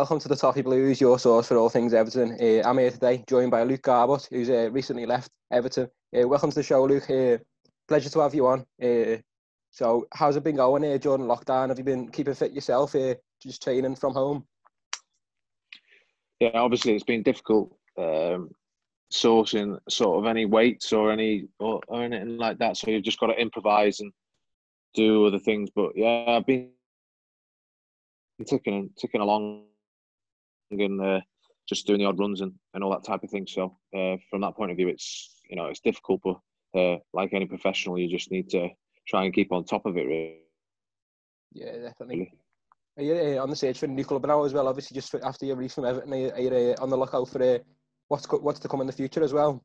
welcome to the Toffee Blues, your source for all things Everton. I'm here today, joined by Luke Garbutt, who's recently left Everton. Welcome to the show, Luke. Pleasure to have you on. So, how's it been going here during lockdown? Have you been keeping fit yourself here, just training from home? Yeah, obviously it's been difficult sourcing sort of any weights or anything like that. So you've just got to improvise and do other things. But yeah, I've been ticking along and just doing the odd runs and all that type of thing. So from that point of view, it's difficult, but like any professional, you just need to try and keep on top of it, really. Yeah, definitely. Are you on the search for a new club now as well? Obviously, just after you're released from Everton, are you on the lookout for what's to come in the future as well?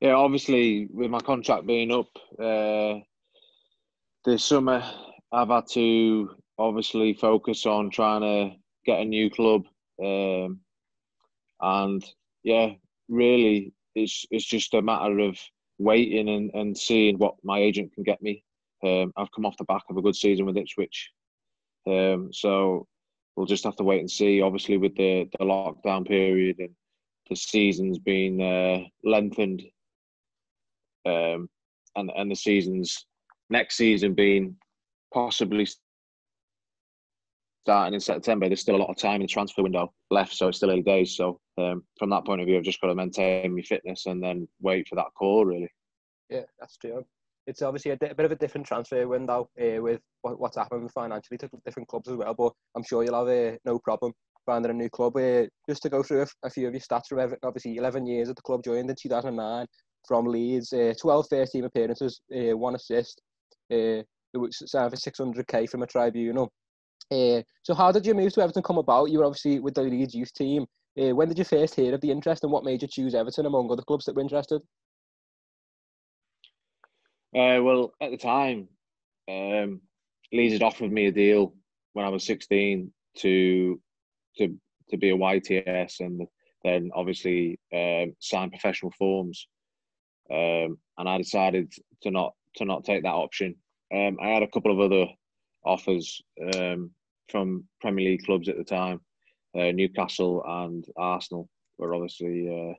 Yeah, obviously, with my contract being up this summer, I've had to obviously focus on trying to get a new club. And yeah, really, it's just a matter of waiting and seeing what my agent can get me. I've come off the back of a good season with Ipswich. So we'll just have to wait and see. Obviously, with the lockdown period and the season's been lengthened and the season's next season being possibly starting in September, there's still a lot of time in the transfer window left, so it's still early days. So from that point of view, I've just got to maintain my fitness and then wait for that call, really. Yeah, that's true. It's obviously a bit of a different transfer window with what's happened financially to different clubs as well, but I'm sure you'll have no problem finding a new club. Just to go through a few of your stats from Everton, obviously 11 years at the club, joined in 2009 from Leeds, 12 first-team appearances, 1 assist. It was signed for £600k from a tribunal. So how did your move to Everton come about? You were obviously with the Leeds youth team. When did you first hear of the interest, and what made you choose Everton among other clubs that were interested? Well, at the time, Leeds had offered me a deal when I was 16 to be a YTS, and then obviously sign professional forms. And I decided to not take that option. I had a couple of other offers from Premier League clubs at the time. Newcastle and Arsenal were obviously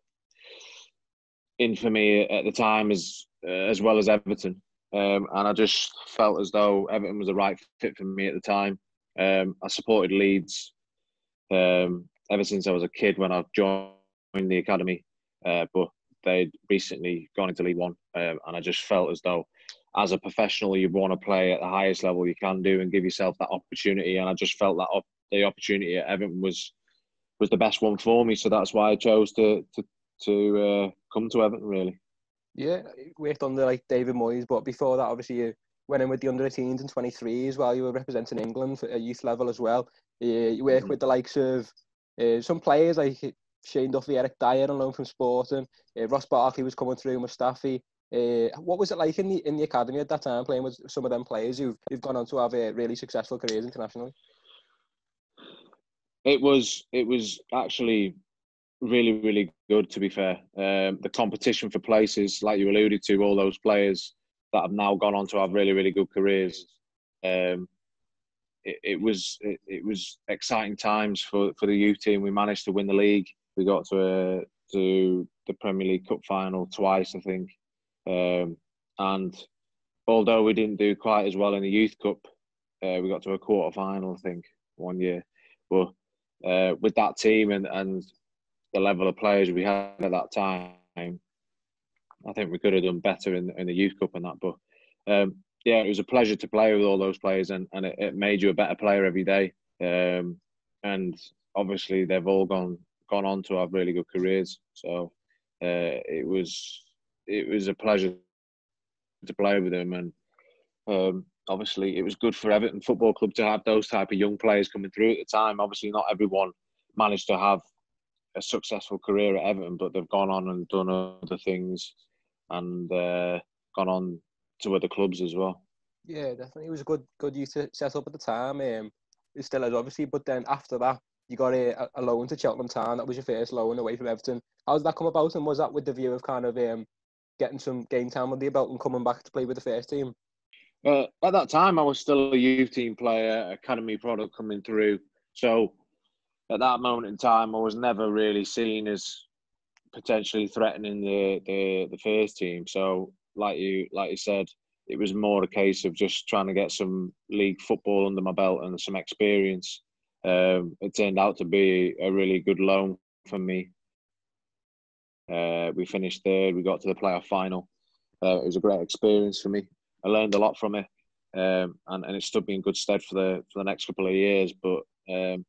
in for me at the time, as well as Everton. And I just felt as though Everton was the right fit for me at the time. I supported Leeds ever since I was a kid when I joined the academy. But they'd recently gone into League One. And I just felt as though, as a professional, you want to play at the highest level you can do and give yourself that opportunity. And I just felt that the opportunity at Everton was the best one for me. So that's why I chose to come to Everton, really. Yeah, worked under David Moyes, but before that, obviously, you went in with the under-18s and 23s while you were representing England at youth level as well. You worked with the likes of some players like Shane Duffy, Eric Dyer on loan from Sporting. Ross Barkley was coming through, Mustafi. What was it like in the academy at that time, playing with some of them players who've gone on to have really successful careers internationally? It was actually really, really good, to be fair. The competition for places, like you alluded to, all those players that have now gone on to have really, really good careers. It was exciting times for the youth team. We managed to win the league. We got to the Premier League Cup final twice, I think. And although we didn't do quite as well in the Youth Cup, we got to a quarter final, I think, one year. But with that team and the level of players we had at that time, I think we could have done better in the Youth Cup and that. But yeah, it was a pleasure to play with all those players, and it made you a better player every day. And obviously, they've all gone on to have really good careers. So it was a pleasure to play with them, and obviously it was good for Everton Football Club to have those type of young players coming through at the time. Obviously not everyone managed to have a successful career at Everton, but they've gone on and done other things and gone on to other clubs as well. Yeah, definitely. It was a good youth to set up at the time. It still is, obviously, but then after that, you got a loan to Cheltenham Town. That was your first loan away from Everton. How did that come about, and was that with the view of kind of getting some game time under your belt and coming back to play with the first team? But at that time, I was still a youth team player, academy product coming through. So at that moment in time, I was never really seen as potentially threatening the first team. So like you said, it was more a case of just trying to get some league football under my belt and some experience. It turned out to be a really good loan for me. We finished third. We got to the playoff final. It was a great experience for me. I learned a lot from it, and it stood me in good stead for the next couple of years. But I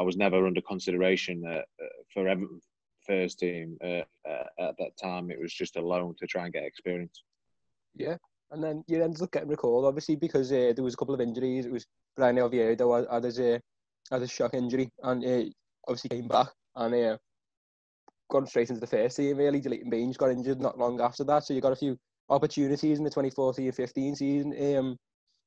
was never under consideration for Everton first team at that time. It was just a loan to try and get experience. Yeah. And then you ended up getting recalled, obviously, because there was a couple of injuries. It was Brian Oviedo had a shock injury, and obviously came back and gone straight into the first team, really. Leighton Baines got injured not long after that, so you got a few opportunities in the 2014-15 season.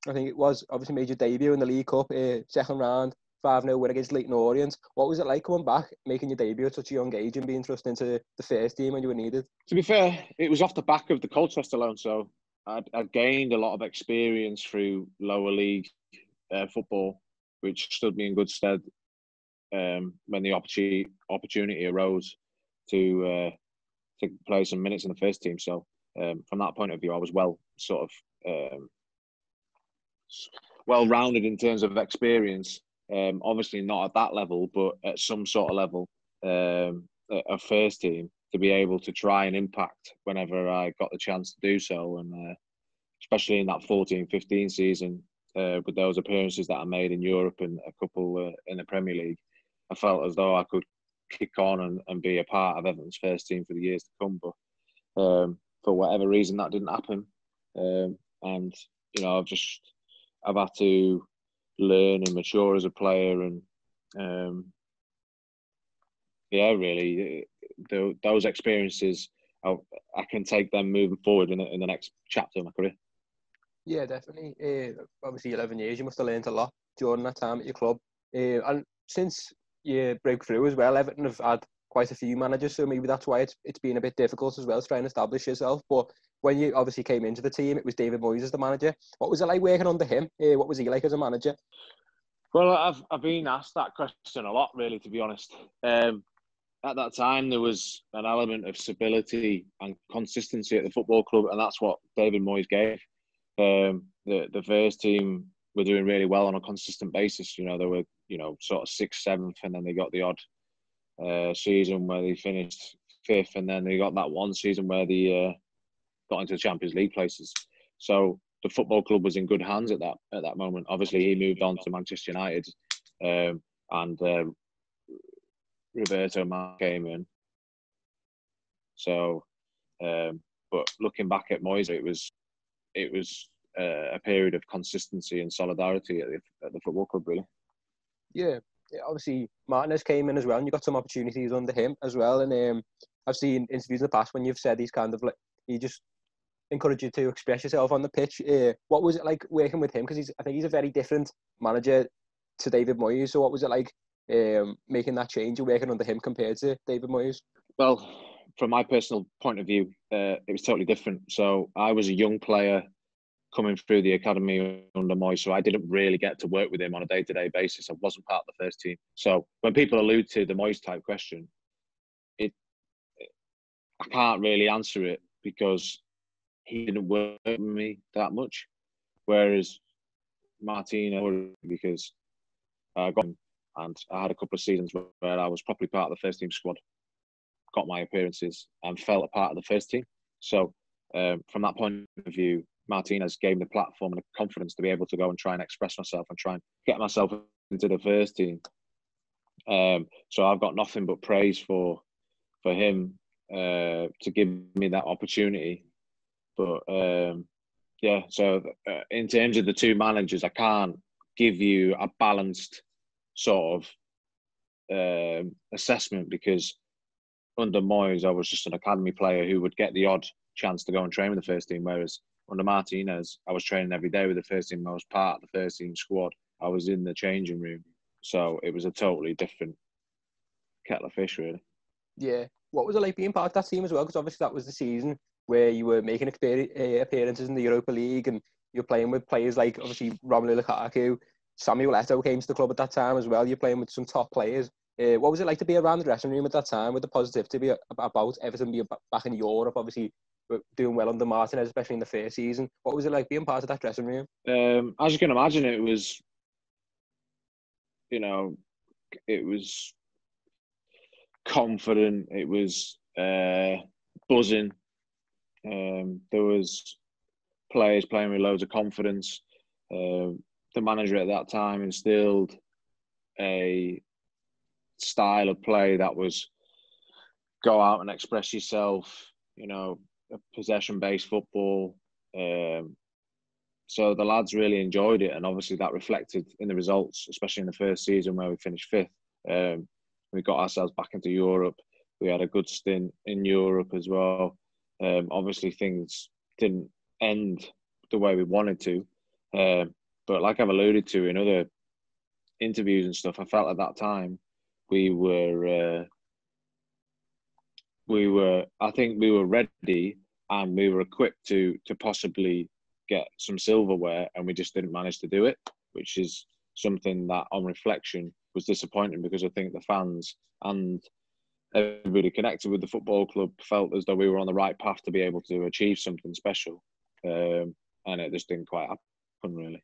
I think it was, obviously, made your debut in the League Cup, second round, 5-0 win against Leighton Orient. What was it like coming back, making your debut at such a young age and being thrust into the first team when you were needed? To be fair, it was off the back of the Colchester loan, so I'd gained a lot of experience through lower league football, which stood me in good stead when the opportunity arose to play some minutes in the first team. So from that point of view, I was well rounded in terms of experience. Obviously not at that level, but at some sort of level, a first team, to be able to try and impact whenever I got the chance to do so. And especially in that 14-15 season, with those appearances that I made in Europe and a couple in the Premier League, I felt as though I could kick on and be a part of Everton's first team for the years to come. But for whatever reason, that didn't happen. And, I've had to learn and mature as a player. And, really, those experiences, I can take them moving forward in the next chapter of my career. Yeah, definitely. Obviously, 11 years, you must have learned a lot during that time at your club. And since you broke through as well, Everton have had quite a few managers, so maybe that's why it's been a bit difficult as well to try and establish yourself. But when you obviously came into the team, it was David Moyes as the manager. What was it like working under him? What was he like as a manager? Well, I've been asked that question a lot, really, to be honest. At that time, there was an element of stability and consistency at the football club, and that's what David Moyes gave. The first team were doing really well on a consistent basis. They were, sort of 6th, 7th, and then they got the odd season where they finished 5th, and then they got that one season where they got into the Champions League places. So the football club was in good hands at that moment. Obviously, he moved on to Manchester United, and Roberto Martinez came in. So, but looking back at Moyes, it was a period of consistency and solidarity at the football club, really. Yeah, obviously Martinez came in as well, and you got some opportunities under him as well. And I've seen interviews in the past when you've said he's kind of like, he just encouraged you to express yourself on the pitch. What was it like working with him? Because I think he's a very different manager to David Moyes. So what was it like making that change and working under him compared to David Moyes? Well, from my personal point of view, it was totally different. So I was a young player coming through the academy under Moyes, so I didn't really get to work with him on a day-to-day basis. I wasn't part of the first team. So when people allude to the Moyes-type question, I can't really answer it because he didn't work with me that much. Whereas Martino, because I got him and I had a couple of seasons where I was properly part of the first team squad, got my appearances and felt a part of the first team. So from that point of view, Martinez gave me the platform and the confidence to be able to go and try and express myself and try and get myself into the first team. So I've got nothing but praise for him to give me that opportunity. But in terms of the two managers, I can't give you a balanced sort of assessment because under Moyes, I was just an academy player who would get the odd chance to go and train with the first team. Whereas under Martinez, I was training every day with the first team. I was part of the first team squad. I was in the changing room. So it was a totally different kettle of fish, really. Yeah. What was it like being part of that team as well? Because obviously that was the season where you were making appearances in the Europa League and You're playing with players like, obviously, Romelu Lukaku. Samuel Eto'o came to the club at that time as well. You're playing with some top players. What was it like to be around the dressing room at that time with the positivity about Everton being back in Europe, obviously doing well under Martinez, especially in the first season? What was it like being part of that dressing room? As you can imagine, it was, you know, it was confident. It was buzzing. There was players playing with loads of confidence. The manager at that time instilled a style of play that was go out and express yourself, you know, possession-based football. So the lads really enjoyed it, and obviously that reflected in the results, especially in the first season where we finished fifth. We got ourselves back into Europe. We had a good stint in Europe as well. Obviously things didn't end the way we wanted to. But like I've alluded to in other interviews and stuff, I felt at that time we were ready and we were equipped to possibly get some silverware, and we just didn't manage to do it, which is something that on reflection was disappointing, because I think the fans and everybody connected with the football club felt as though we were on the right path to be able to achieve something special. And it just didn't quite happen, really.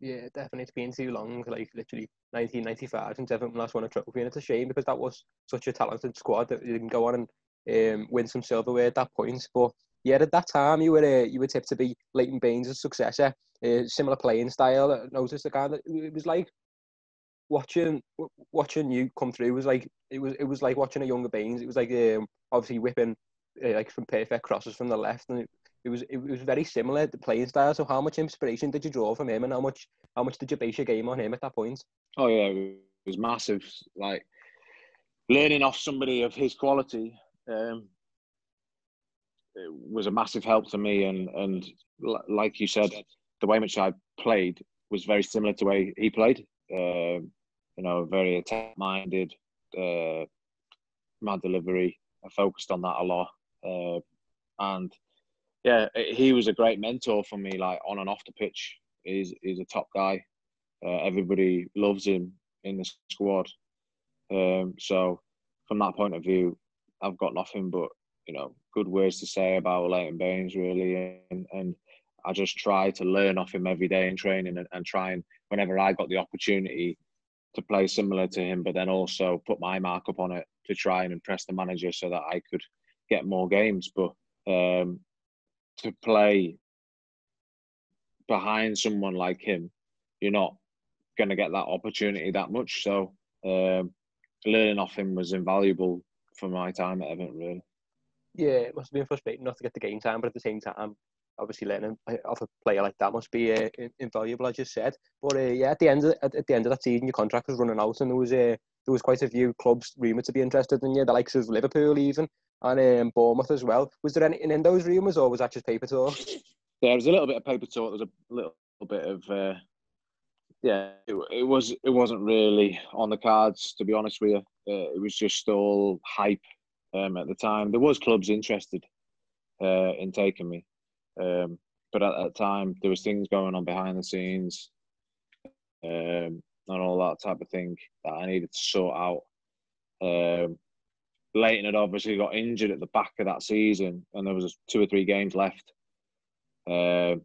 Yeah, definitely. It's been too long, like literally 1995 since Everton last won a trophy, and it's a shame because that was such a talented squad that didn't go on and win some silverware at that point. But yeah, at that time you were tipped to be Leighton Baines' successor, similar playing style. I noticed the guy that it was like watching you come through was like it was like watching a younger Baines. It was like obviously whipping like from perfect crosses from the left, and it was very similar, the playing style. So how much inspiration did you draw from him, and how much did you base your game on him at that point? Oh yeah, it was massive. Like learning off somebody of his quality it was a massive help to me. And like you said, the way in which I played was very similar to the way he played. You know, very attack-minded, my delivery. I focused on that a lot. And yeah, he was a great mentor for me, like on and off the pitch. He's a top guy. Everybody loves him in the squad. So from that point of view, I've got nothing but, you know, good words to say about Leighton Baines, really. And I just try to learn off him every day in training and try and, whenever I got the opportunity to play similar to him, but then also put my mark up on it to try and impress the manager so that I could get more games. But to play behind someone like him, you're not going to get that opportunity that much. So learning off him was invaluable for my time at Everton, really. Yeah, it must have been frustrating not to get the game time, but at the same time, obviously, learning off a player like that must be invaluable, as you said. But yeah, at the end of that season, your contract was running out, and there was quite a few clubs rumoured to be interested in you, the likes of Liverpool even, and Bournemouth as well. Was there anything in those rumours, or was that just paper talk? Yeah, there was a little bit of paper talk. There was a little bit of It wasn't really on the cards, to be honest with you. It was just all hype at the time. There was clubs interested in taking me. But at that time there was things going on behind the scenes and all that type of thing that I needed to sort out. Leighton had obviously got injured at the back of that season, and there was 2 or 3 games left, and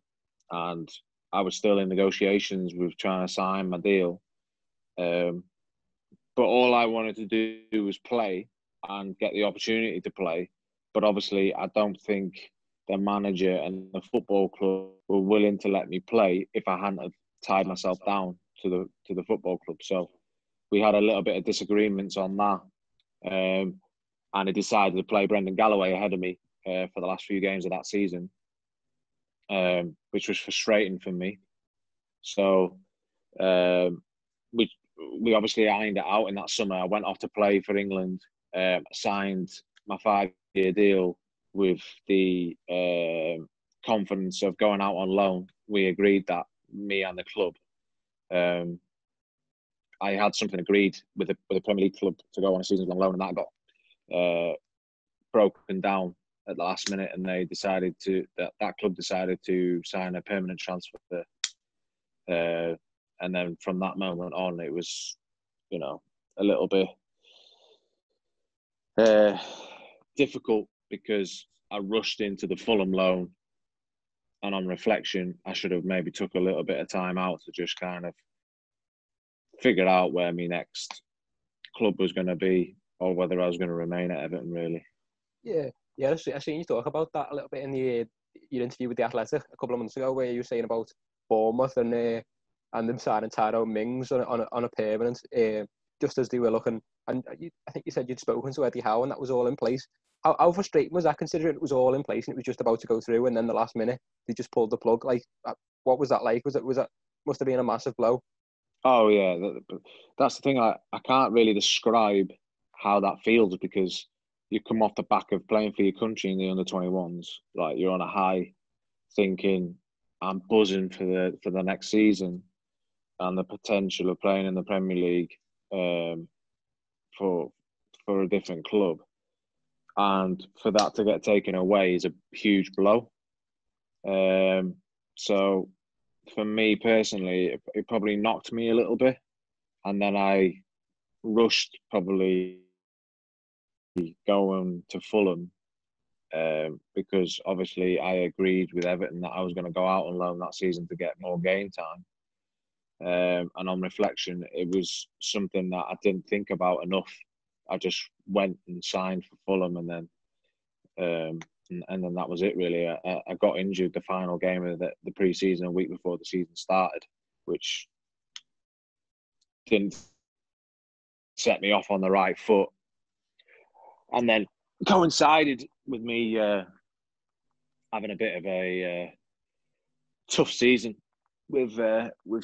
I was still in negotiations with trying to sign my deal, but all I wanted to do was play and get the opportunity to play. But obviously I don't think the manager and the football club were willing to let me play if I hadn't have tied myself down to the football club. So we had a little bit of disagreements on that, and I decided to play Brendan Galloway ahead of me for the last few games of that season, which was frustrating for me. So we obviously ironed it out in that summer. I went off to play for England, signed my 5-year deal with the confidence of going out on loan. We agreed that, me and the club. I had something agreed with a Premier League club to go on a season-long loan, and that got broken down at the last minute, and they decided to that club decided to sign a permanent transfer. And then from that moment on, it was, you know, a little bit difficult because I rushed into the Fulham loan, and on reflection, I should have maybe took a little bit of time out to just kind of figure out where my next club was going to be, or whether I was going to remain at Everton, really. Yeah. I've seen you talk about that a little bit in your interview with The Athletic a couple of months ago, where you were saying about Bournemouth and them signing Tyrone Mings on a permanent, just as they were looking. And I think you said you'd spoken to Eddie Howe, and that was all in place. How frustrating was that, considering it was all in place and it was just about to go through, and then the last minute they just pulled the plug? Like, what was that like? Was that must have been a massive blow? Oh yeah, that's the thing. I can't really describe how that feels, because you come off the back of playing for your country in the under-21s, like you're on a high, thinking I'm buzzing for the next season, and the potential of playing in the Premier League for a different club, and for that to get taken away is a huge blow. So for me personally, it probably knocked me a little bit, and then I rushed probably going to Fulham, because obviously I agreed with Everton that I was going to go out on loan that season to get more game time. And on reflection, it was something that I didn't think about enough. I just went and signed for Fulham, and then and then that was it, really. I got injured the final game of the pre-season, a week before the season started, which didn't set me off on the right foot. And then coincided with me having a bit of a tough season with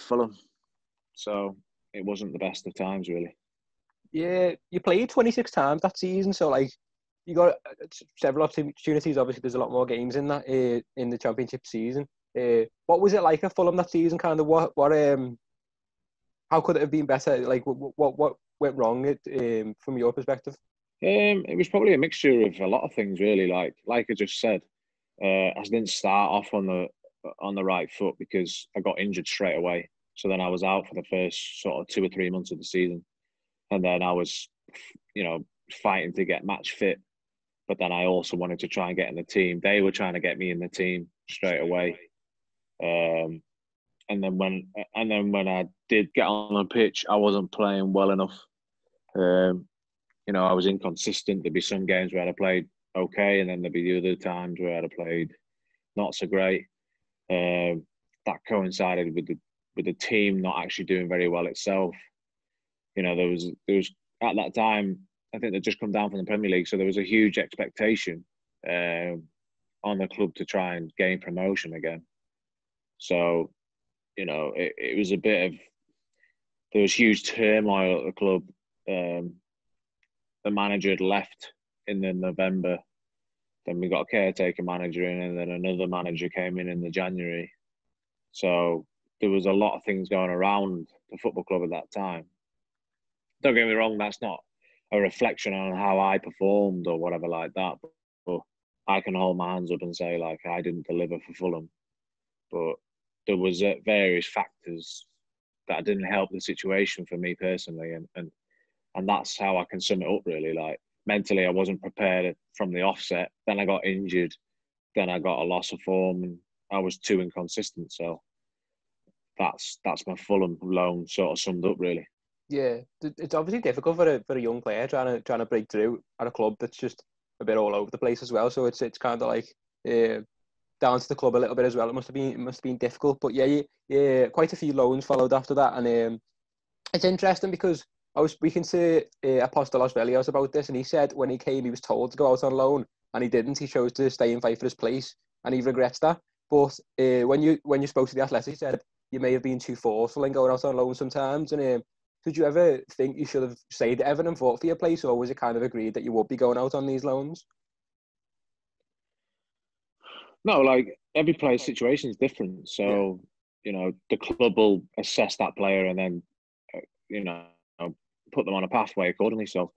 Fulham. So it wasn't the best of times, really. Yeah, you played 26 times that season, so like, you got several opportunities. Obviously, there's a lot more games in that in the Championship season. What was it like at Fulham that season? Kind of how could it have been better? Like, what went wrong from your perspective? It was probably a mixture of a lot of things, really. Like I just said, I didn't start off on the right foot because I got injured straight away. So then I was out for the first sort of 2 or 3 months of the season, and then I was, you know, fighting to get match fit. But then I also wanted to try and get in the team. They were trying to get me in the team straight away. And then when I did get on the pitch, I wasn't playing well enough. You know, I was inconsistent. There'd be some games where I played okay, and then there'd be the other times where I played not so great. That coincided with the team not actually doing very well itself. You know, there was at that time, I think they'd just come down from the Premier League, so there was a huge expectation on the club to try and gain promotion again. So, you know, it was a bit of... There was huge turmoil at the club. The manager had left in the November. Then we got a caretaker manager in, and then another manager came in the January. So there was a lot of things going around the football club at that time. Don't get me wrong, that's not a reflection on how I performed or whatever like that, but I can hold my hands up and say, like, I didn't deliver for Fulham, but there was various factors that didn't help the situation for me personally, and that's how I can sum it up, really. Like, mentally I wasn't prepared from the offset, then I got injured, then I got a loss of form, and I was too inconsistent. So that's my Fulham loan sort of summed up, really. Yeah, it's obviously difficult for a young player trying to break through at a club that's just a bit all over the place as well. So it's kind of like down to the club a little bit as well. It must have been difficult, but yeah, quite a few loans followed after that, and it's interesting because I was speaking to Apostolos Velios about this, and he said when he came, he was told to go out on loan, and he didn't. He chose to stay and fight for his place, and he regrets that. But when you spoke to The Athletic, he said you may have been too forceful in going out on loan sometimes, and. Did you ever think you should have stayed at Everton and fought for your place, or was it kind of agreed that you would be going out on these loans? No, like, every player's situation is different. So, yeah. You know, the club will assess that player and then, you know, put them on a pathway accordingly. So,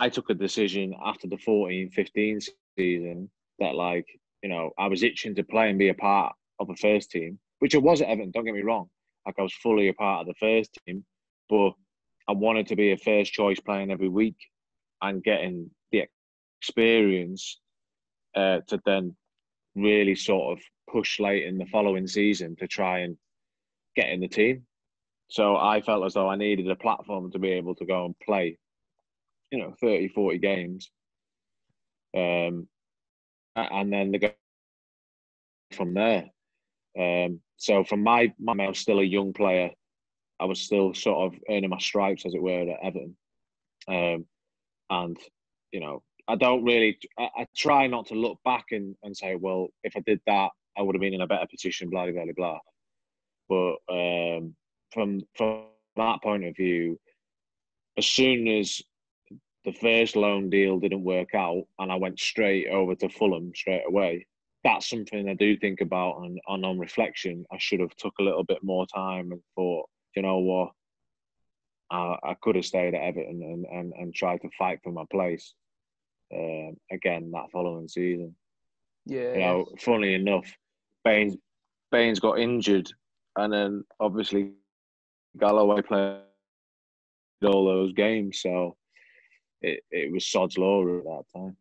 I took a decision after the 14-15 season that, like, you know, I was itching to play and be a part of a first team, which I was at Everton, don't get me wrong. Like, I was fully a part of the first team, but I wanted to be a first choice playing every week and getting the experience to then really sort of push late in the following season to try and get in the team. So I felt as though I needed a platform to be able to go and play, you know, 30, 40 games. And then they go from there. So from I was still a young player. I was still sort of earning my stripes, as it were, at Everton. And, you know, I don't really... I try not to look back and say, well, if I did that, I would have been in a better position, blah, blah, blah. But from that point of view, as soon as the first loan deal didn't work out and I went straight over to Fulham straight away, that's something I do think about. And on reflection, I should have took a little bit more time and thought, you know what, I could have stayed at Everton and tried to fight for my place again that following season. Yeah. You know, funnily enough, Baines got injured, and then obviously Galloway played all those games, so it was sod's law at that time.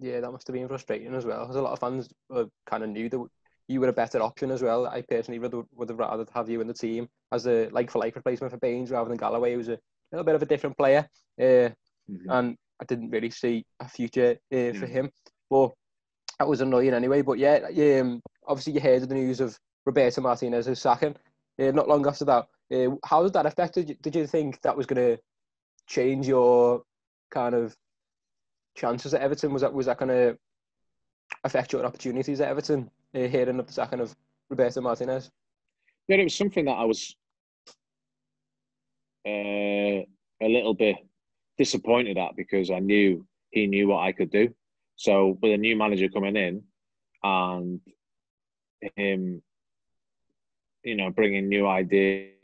Yeah, that must have been frustrating as well, because a lot of fans kind of knew that you were a better option as well. I personally would have rather have you in the team as a like-for-like replacement for Baines rather than Galloway, who was a little bit of a different player. And I didn't really see a future for him. But that was annoying anyway. But yeah, obviously you heard the news of Roberto Martinez's sacking not long after that. How did that affect you? Did you think that was going to change your kind of chances at Everton? Was that going to affect your opportunities at Everton, hearing of the sacking of Roberto Martinez? Yeah, it was something that I was a little bit disappointed at, because I knew he knew what I could do. So with a new manager coming in and him, you know, bringing new ideas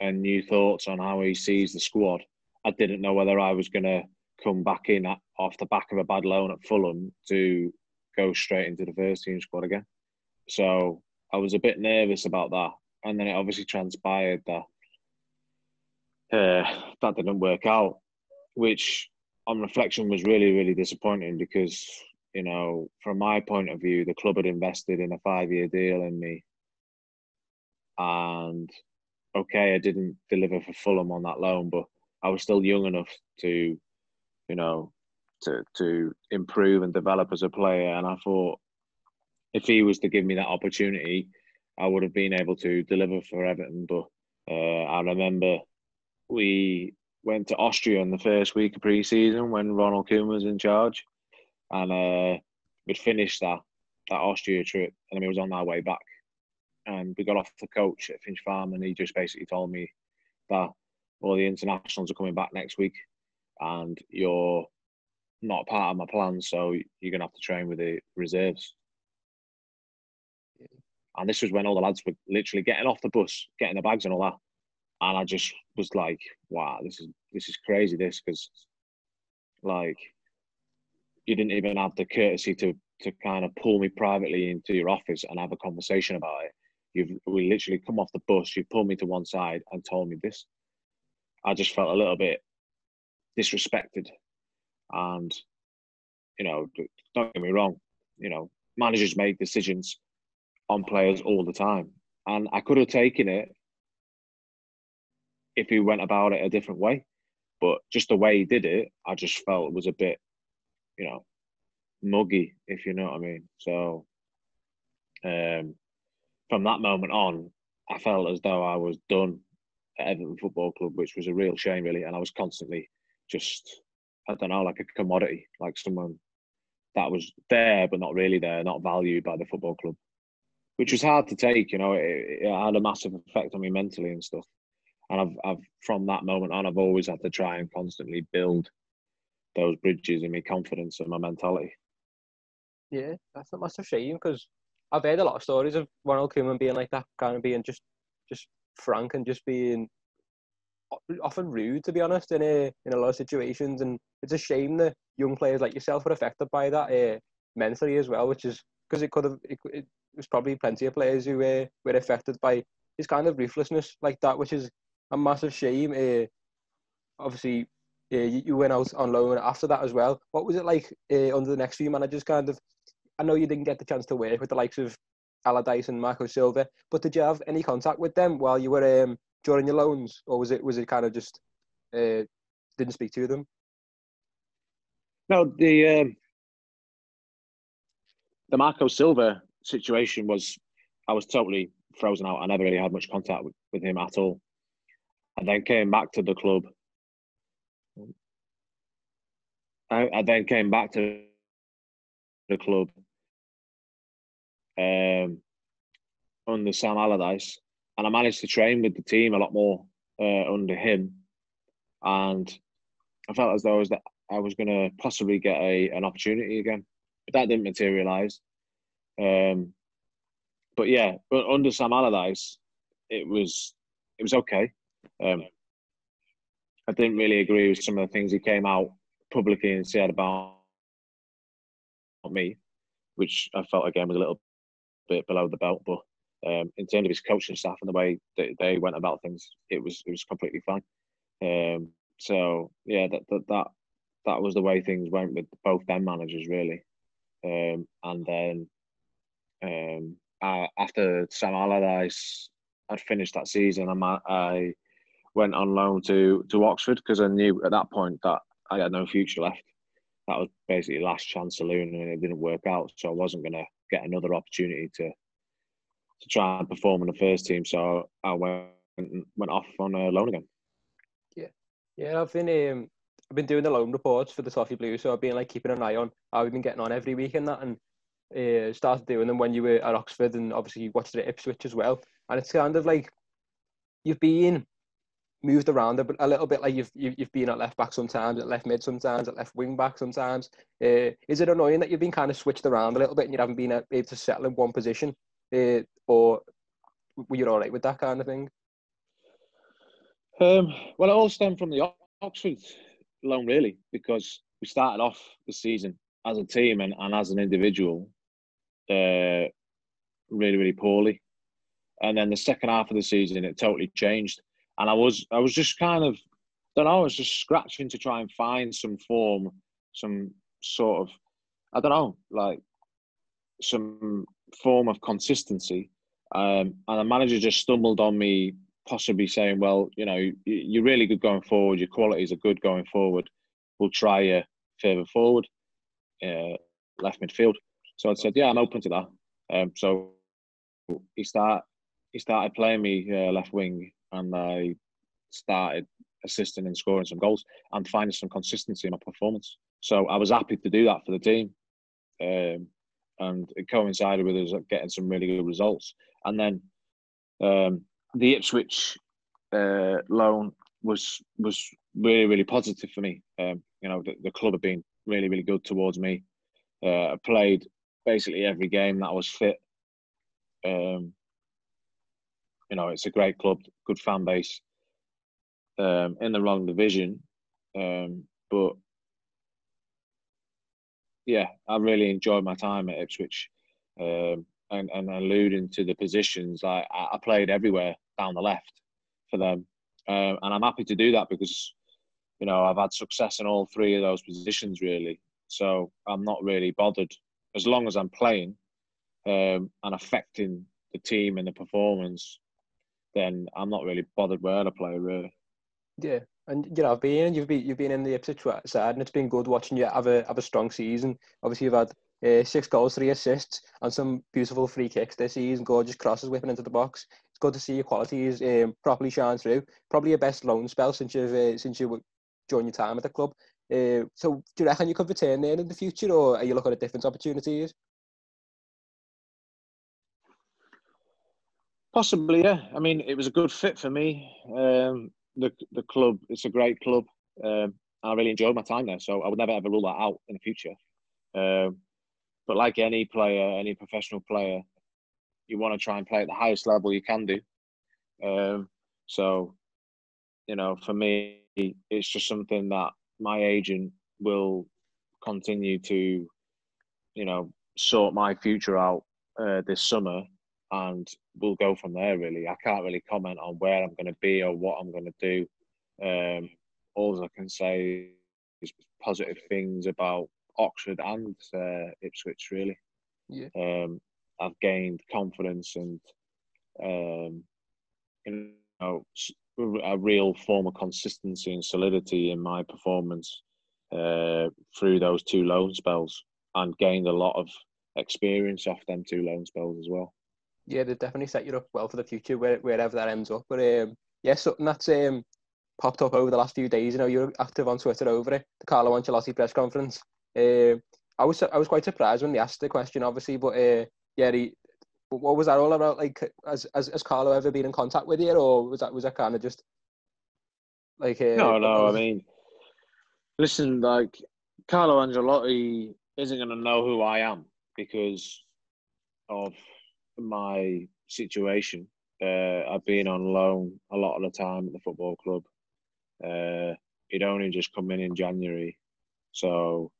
and new thoughts on how he sees the squad, I didn't know whether I was going to come back in off the back of a bad loan at Fulham to go straight into the first team squad again. So I was a bit nervous about that. And then it obviously transpired that that didn't work out, which on reflection was really, really disappointing, because, you know, from my point of view, the club had invested in a 5-year deal in me. And, okay, I didn't deliver for Fulham on that loan, but I was still young enough to, you know, to improve and develop as a player. And I thought if he was to give me that opportunity, I would have been able to deliver for Everton. But I remember we went to Austria in the first week of pre-season when Ronald Koeman was in charge. And we'd finished that Austria trip, and we was on our way back. And we got off the coach at Finch Farm, and he just basically told me that all the internationals are coming back next week and you're not part of my plan, so you're going to have to train with the reserves. And this was when all the lads were literally getting off the bus, getting the bags and all that. And I just was like, wow, this is crazy, this, because, like, you didn't even have the courtesy to kind of pull me privately into your office and have a conversation about it. We literally come off the bus, you pulled me to one side and told me this. I just felt a little bit disrespected. And, you know, don't get me wrong, you know, managers make decisions on players all the time. And I could have taken it if he went about it a different way. But just the way he did it, I just felt it was a bit, you know, muggy, if you know what I mean. So, from that moment on, I felt as though I was done at Everton Football Club, which was a real shame, really. And I was constantly just, I don't know, like a commodity, like someone that was there but not really there, not valued by the football club, which was hard to take. You know, it had a massive effect on me mentally and stuff. And I've from that moment on, I've always had to try and constantly build those bridges in my confidence and my mentality. Yeah, that's a massive shame, because I've heard a lot of stories of Ronald Koeman being like that, kind of being just frank and just being often rude, to be honest, in a lot of situations. And it's a shame that young players like yourself were affected by that mentally as well, which is because it was probably plenty of players who were affected by his kind of ruthlessness like that, which is a massive shame. Obviously, you went out on loan after that as well. What was it like under the next few managers? Kind of, I know you didn't get the chance to work with the likes of Allardyce and Marco Silva, but did you have any contact with them while you were during your loans, or was it kind of just didn't speak to them? No, the Marco Silva situation was, I was totally frozen out. I never really had much contact with him at all. And then came back to the club. Under Sam Allardyce, and I managed to train with the team a lot more under him. And I felt as though I was going to possibly get an opportunity again, but that didn't materialise. But yeah, under Sam Allardyce, it was okay. I didn't really agree with some of the things he came out publicly and said about me, which I felt again was a little bit below the belt. But in terms of his coaching staff and the way they went about things, it was completely fine. So yeah, that was the way things went with both them managers really. And then after Sam Allardyce, I'd finished that season, and I went on loan to Oxford because I knew at that point that I had no future left. That was basically last chance saloon, and it didn't work out. So I wasn't going to get another opportunity to try and perform in the first team. So I went off on a loan again. Yeah. I've been doing the loan reports for the Toffee Blues, so I've been like keeping an eye on how we've been getting on every week and that, and started doing them when you were at Oxford, and obviously you watched it at Ipswich as well. And it's kind of like you've been moved around a little bit, like you've been at left back sometimes, at left mid sometimes, at left wing back sometimes. Is it annoying that you've been kind of switched around a little bit and you haven't been able to settle in one position, or were you all right with that kind of thing? Well, it all stemmed from the Oxford loan really, because we started off the season as a team and as an individual really, really poorly. And then the second half of the season, it totally changed. And I was just kind of, I was just scratching to try and find some form, some sort of, like some form of consistency. And the manager just stumbled on me, possibly saying, well, you know, you're really good going forward. Your qualities are good going forward. We'll try you further forward, left midfield. So I said, yeah, I'm open to that. So he started playing me left wing, and I started assisting and scoring some goals and finding some consistency in my performance. So I was happy to do that for the team. And it coincided with us getting some really good results. And then the Ipswich loan was really, really positive for me. You know, the club had been really, really good towards me. I played basically every game that I was fit. You know, it's a great club, good fan base, in the wrong division. But, yeah, I really enjoyed my time at Ipswich. And alluding to the positions, I played everywhere down the left for them. And I'm happy to do that because, you know, I've had success in all three of those positions, really. So I'm not really bothered as long as I'm playing and affecting the team and the performance. Then I'm not really bothered where I play, really. Yeah, and you know, you've been in the Ipswich side, and it's been good watching you have a strong season. Obviously, you've had 6 goals, 3 assists, and some beautiful free kicks this season. Gorgeous crosses whipping into the box. It's good to see your qualities properly shine through. Probably your best loan spell since you during your time at the club. So, do you reckon you could return there in the future, or are you looking at different opportunities? Possibly, yeah. I mean, it was a good fit for me. The club, it's a great club. I really enjoyed my time there, so I would never ever rule that out in the future. But like any player, any professional player, you want to try and play at the highest level you can do. So you know, for me, it's just something that my agent will continue to, you know, sort my future out this summer, and we'll go from there, really. I can't really comment on where I'm going to be or what I'm going to do. All I can say is positive things about Oxford and Ipswich, really. Yeah. I've gained confidence and, you know, a real form of consistency and solidity in my performance through those two loan spells, and gained a lot of experience off them two loan spells as well. Yeah, they've definitely set you up well for the future, wherever that ends up. But yeah, something that's popped up over the last few days, you know, you're active on Twitter over it, the Carlo Ancelotti press conference. I was quite surprised when they asked the question, obviously, but yeah, what was that all about? Like, has Carlo ever been in contact with you, or was that kind of just like? No. I mean, listen, like, Carlo Ancelotti isn't going to know who I am because of my situation. I've been on loan a lot of the time at the football club. He'd only just come in January, so,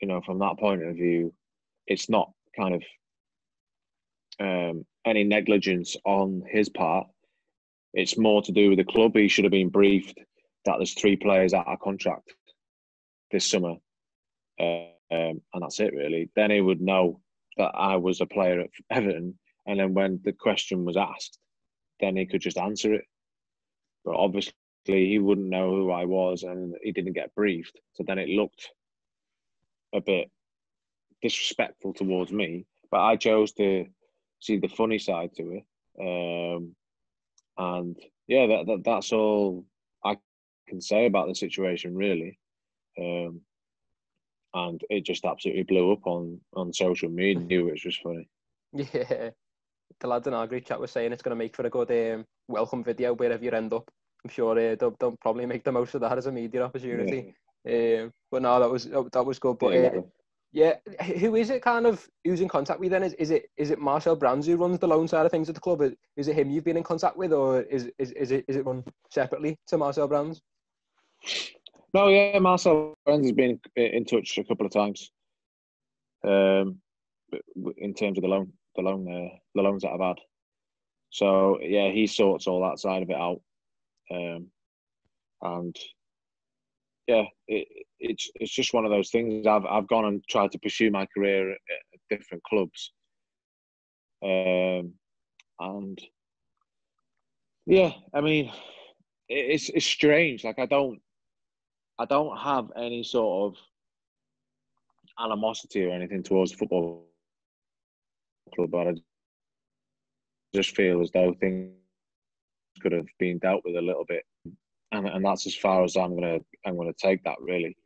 you know, from that point of view, it's not kind of any negligence on his part. It's more to do with the club. He should have been briefed that there's 3 players out of contract this summer, and that's it, really. Then he would know that I was a player at Everton, and then when the question was asked, then he could just answer it. But obviously, he wouldn't know who I was, and he didn't get briefed. So then it looked a bit disrespectful towards me, but I chose to see the funny side to it, and yeah, that's all I can say about the situation, really. And it just absolutely blew up on social media, which was funny. Yeah, the lads in our group chat were saying it's going to make for a good welcome video wherever you end up. I'm sure they'll probably make the most of that as a media opportunity. Yeah. But no, that was good. But yeah, who is it? Kind of who's in contact with you then? Is it Marcel Brands who runs the loan side of things at the club? Is it him you've been in contact with, or is it run separately to Marcel Brands? No, yeah, Marcel Brands has been in touch a couple of times. In terms of the loans that I've had. So yeah, he sorts all that side of it out, and. Yeah, it's just one of those things. I've gone and tried to pursue my career at different clubs, and yeah, I mean, it's strange. Like, I don't have any sort of animosity or anything towards the football club, but I just feel as though things could have been dealt with a little bit. And that's as far as I'm gonna take that, really.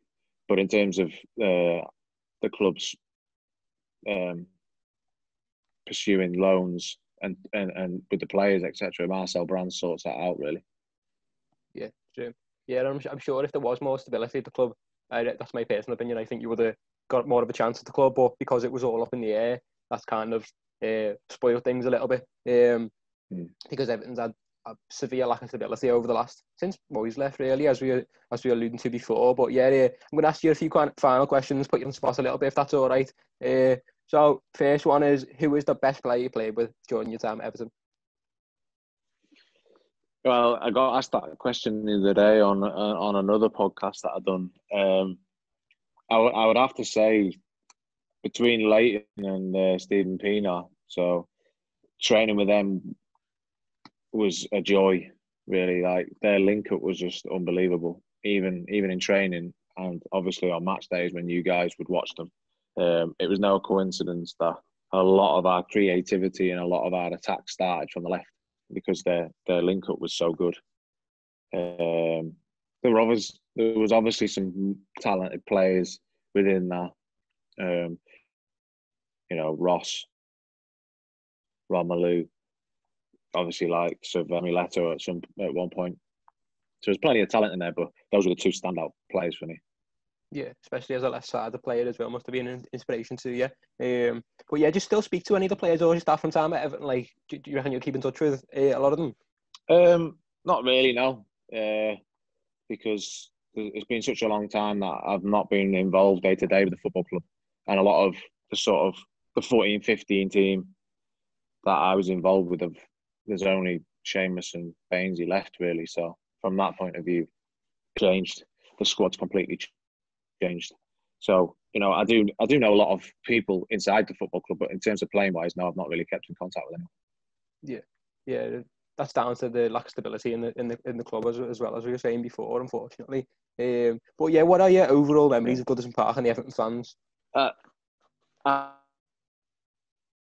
But in terms of the club's pursuing loans and with the players, etc., Marcel Brands sorts that out, really. Yeah, true. Yeah, I'm sure if there was more stability at the club, that's my personal opinion, I think you would have got more of a chance at the club. But because it was all up in the air, that's kind of spoiled things a little bit. Because Everton's had a severe lack of stability over the last since Moyes left, really, as we were alluding to before. But yeah, I'm going to ask you a few final questions, put you on the spot a little bit, if that's all right. So first one is, who is the best player you played with during your time at Everton? Well, I got asked that question the other day on another podcast that I've done. I would have to say between Leighton and Stephen Pienaar. So training with them was a joy, really. Like, their link-up was just unbelievable, even in training and obviously on match days when you guys would watch them. It was no coincidence that a lot of our creativity and a lot of our attacks started from the left because their link-up was so good. There was obviously some talented players within that. You know, Ross, Romelu, obviously, like Mileto at one point. So there's plenty of talent in there, but those were the two standout players for me. Yeah, especially as a left side player as well, must have been an inspiration to you. But yeah, do you still speak to any of the players or your staff from time at Everton? Like, do you reckon you'll keep in touch with a lot of them? Not really, no. because it's been such a long time that I've not been involved day to day with the football club, and a lot of the sort of the 14-15 team that I was involved with, there's only Seamus and Baines he left really. So from that point of view, changed the squad's completely changed. So you know, I do know a lot of people inside the football club, but in terms of playing wise, no, I've not really kept in contact with anyone. Yeah. That's down to the lack of stability in the club as well, as we were saying before, unfortunately. But yeah, what are your overall memories of Goodison Park and the Everton fans?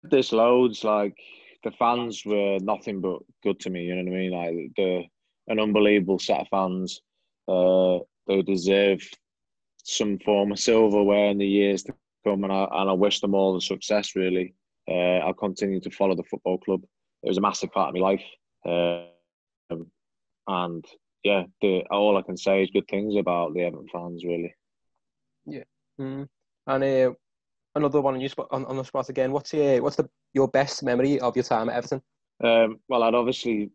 There's loads. Like, the fans were nothing but good to me. You know what I mean? Like, they're an unbelievable set of fans. They deserve some form of silverware in the years to come, and I wish them all the success. Really, I'll continue to follow the football club. It was a massive part of my life. And yeah, all I can say is good things about the Everton fans, really. Yeah, and another one on the spot again. What's your best memory of your time at Everton? Well, there's two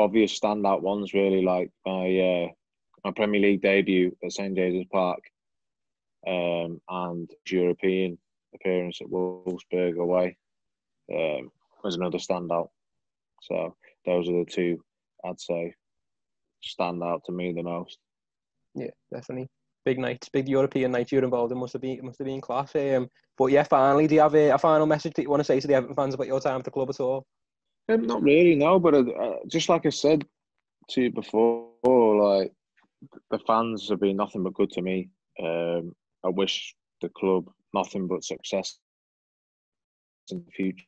obvious standout ones really, like my Premier League debut at St James's Park, and European appearance at Wolfsburg away was another standout. So those are the two, I'd say, stand out to me the most. Yeah, definitely. Big nights, big European nights you were involved in. Must have been class. But yeah, finally, do you have a final message that you want to say to the Everton fans about your time at the club at all? Not really, no. But just like I said to you before, like, the fans have been nothing but good to me. I wish the club nothing but success in the future.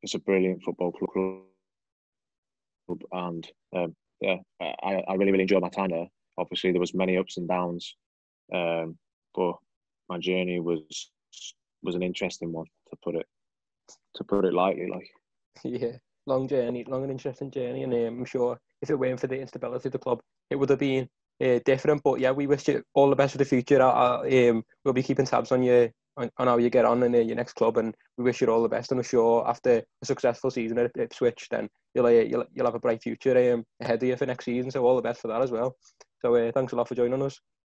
It's a brilliant football club, and yeah, I really, really enjoyed my time there. Obviously, there was many ups and downs, but my journey was an interesting one, to put it lightly. Like, yeah, long and interesting journey, and I'm sure if it weren't for the instability of the club, it would have been different. But yeah, we wish you all the best for the future. We'll be keeping tabs on you. On how you get on in your next club, and we wish you all the best. I'm sure after a successful season at Ipswich, then you'll have a bright future ahead of you for next season. So all the best for that as well. So thanks a lot for joining us.